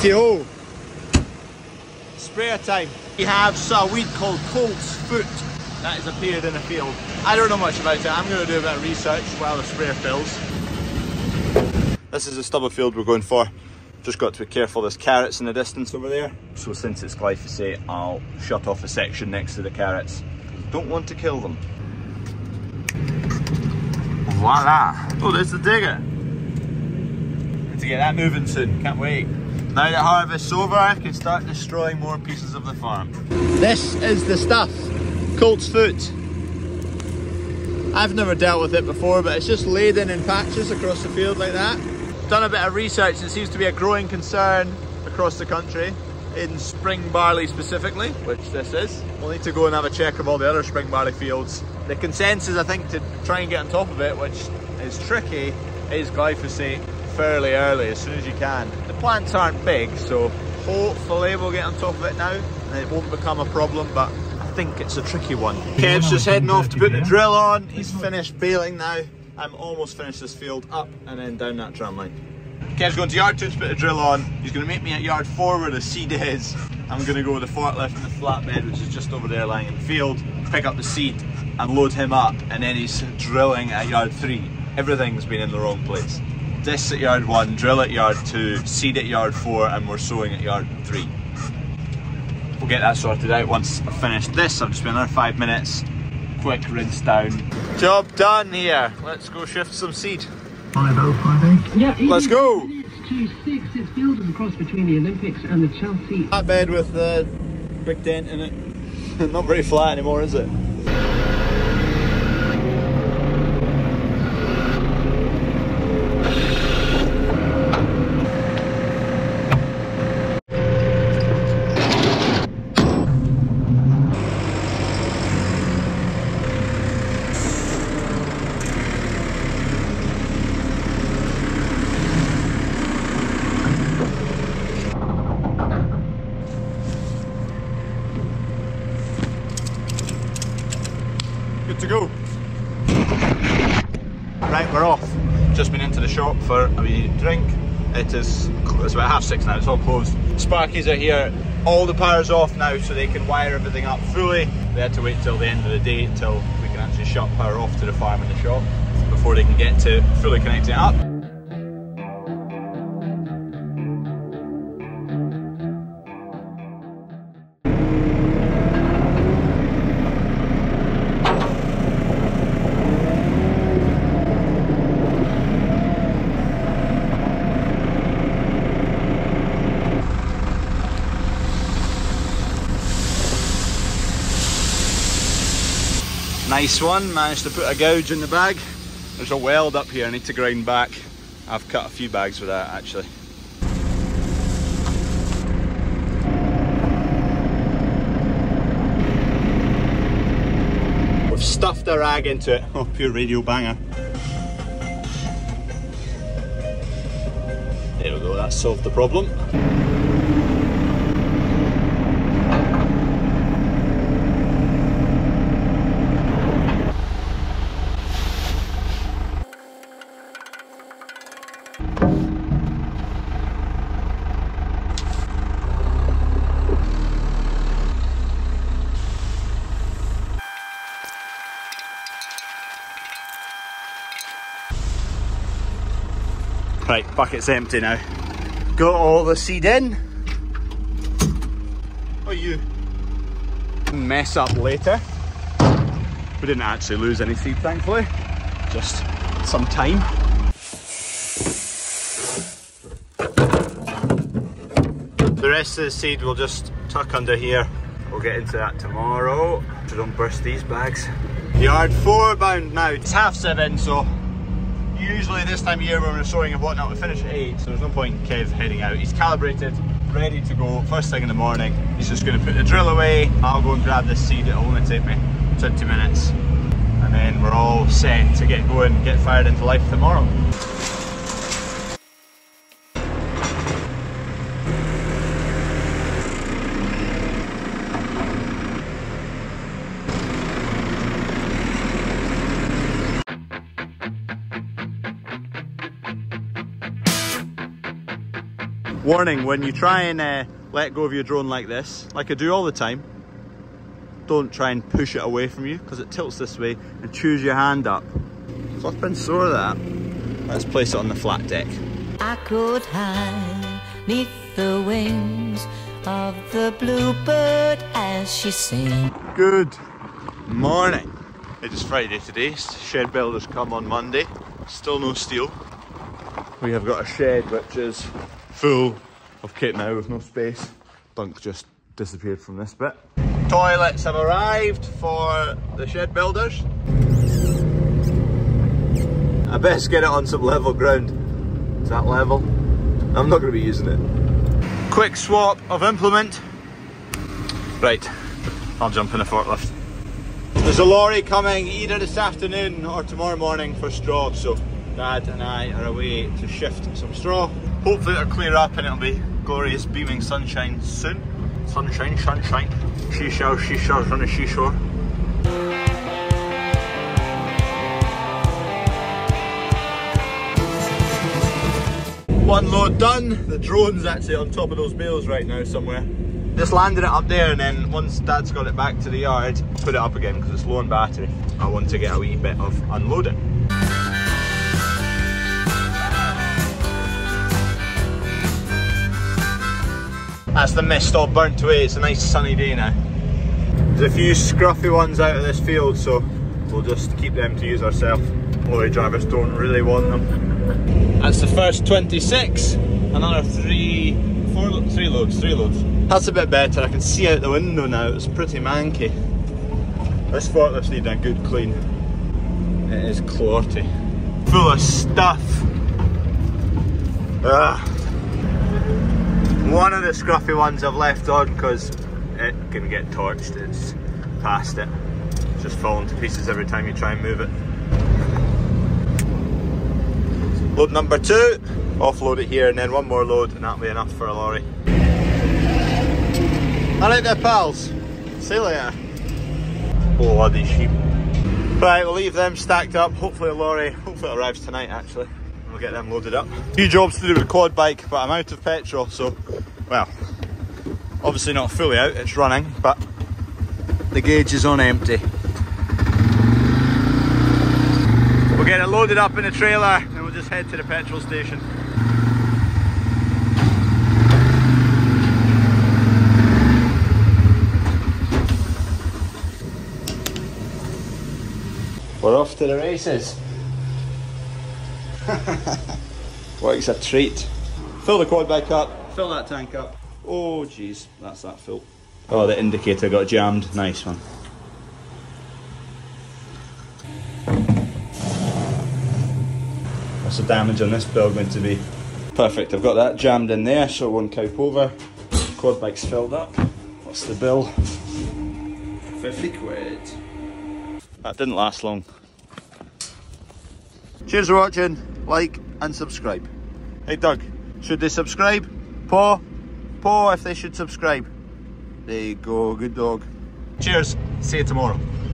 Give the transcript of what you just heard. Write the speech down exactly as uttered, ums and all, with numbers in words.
T T O. Sprayer time. We have a weed called colt's foot that has appeared in the field. I don't know much about it. I'm going to do a bit of research while the sprayer fills. This is the stubble field we're going for. Just got to be careful, there's carrots in the distance over there. So since it's glyphosate, I'll shut off a section next to the carrots. Don't want to kill them. Voila! Oh, there's the digger. Need to get that moving soon, can't wait. Now that harvest's over, I can start destroying more pieces of the farm. This is the stuff, colt's foot. I've never dealt with it before, but it's just laden in patches across the field like that. Done a bit of research and it seems to be a growing concern across the country, in spring barley specifically, which this is. We'll need to go and have a check of all the other spring barley fields. The consensus, I think, to try and get on top of it, which is tricky, is glyphosate fairly early, as soon as you can. The plants aren't big, so hopefully we'll get on top of it now and it won't become a problem, but I think it's a tricky one. Kev's just heading off to put the drill on. He's finished baling now. I'm almost finished this field up and then down that tram line. Kev's going to yard two to put the drill on. He's going to meet me at yard four where the seed is. I'm going to go with the forklift and the flatbed, which is just over there lying in the field, pick up the seed and load him up, and then he's drilling at yard three. Everything's been in the wrong place. Disc at yard one, drill at yard two, seed at yard four, and we're sowing at yard three. We'll get that sorted out once I've finished this. I've just been another five minutes. Quick rinse down. Job done here. Let's go shift some seed. Yeah, let's go. two six, it's built and crossed between the Olympics and the Chelsea. That bed with the big dent in it. Not very flat anymore, is it? To go. Right, we're off. Just been into the shop for a wee drink. It is it's about half six now, it's all closed. Sparkies are here, all the power's off now so they can wire everything up fully. They had to wait till the end of the day till we can actually shut power off to the farm and the shop before they can get to fully connecting it up. Nice one, managed to put a gouge in the bag. There's a weld up here I need to grind back. I've cut a few bags with that actually. We've stuffed a rag into it. Oh, pure radio banger. There we go, that solved the problem. Right, bucket's empty now. Got all the seed in. Oh, you mess up later. We didn't actually lose any seed, thankfully. Just some time. The rest of the seed we'll just tuck under here. We'll get into that tomorrow. So don't burst these bags. Yard four bound now. It's half seven, so. Usually this time of year when we're sowing and whatnot, we finish at eight, so there's no point in Kev heading out. He's calibrated, ready to go, first thing in the morning. He's just going to put the drill away, I'll go and grab this seed, it'll only take me twenty minutes. And then we're all set to get going, get fired into life tomorrow. Warning, when you try and uh, let go of your drone like this, like I do all the time, don't try and push it away from you because it tilts this way and chews your hand up. Flipping sore that. Let's place it on the flat deck. I could hide neath the wings of the bluebird as she sings. Good morning. It is Friday today. Shed builders come on Monday. Still no steel. We have got a shed which is full of kit now with no space. Bunk just disappeared from this bit. Toilets have arrived for the shed builders. I best get it on some level ground. Is that level? I'm not going to be using it. Quick swap of implement. Right, I'll jump in a forklift. There's a lorry coming either this afternoon or tomorrow morning for straw, so Dad and I are away to shift some straw. Hopefully it'll clear up and it'll be glorious beaming sunshine soon. Sunshine, sunshine, she shall, she shall run a seashore. One load done. The drone's actually on top of those bales right now somewhere. Just landed it up there, and then once Dad's got it back to the yard, put it up again because it's low on battery. I want to get a wee bit of unloading. That's the mist all burnt away. It's a nice sunny day now. There's a few scruffy ones out of this field, so we'll just keep them to use ourselves. Lorry drivers don't really want them. That's the first twenty-six. Another three, four, three loads, three loads. That's a bit better. I can see out the window now. It's pretty manky. This forklift's needing a good clean. It is clorty. Full of stuff. Ugh. One of the scruffy ones I've left on because it can get torched. It's past it. It's just falling to pieces every time you try and move it. Load number two. Offload it here and then one more load and that'll be enough for a lorry. Alright there, pals. See you later. Bloody sheep. Right, we'll leave them stacked up. Hopefully a lorry. Hopefully it arrives tonight, actually. We'll get them loaded up. Few jobs to do with quad bike, but I'm out of petrol, so, well, obviously not fully out, it's running, but the gauge is on empty. We'll get it loaded up in the trailer and we'll just head to the petrol station. We're off to the races. Works a treat. Fill the quad bike up, fill that tank up. Oh jeez, that's that full. Oh, the indicator got jammed. Nice one. What's the damage on this build going to be? Perfect, I've got that jammed in there so it won't cope over. Quad bike's filled up. What's the bill? fifty quid. That didn't last long. Cheers for watching, like and subscribe. Hey Doug, should they subscribe? Paw, paw if they should subscribe. There you go, good dog. Cheers, see you tomorrow.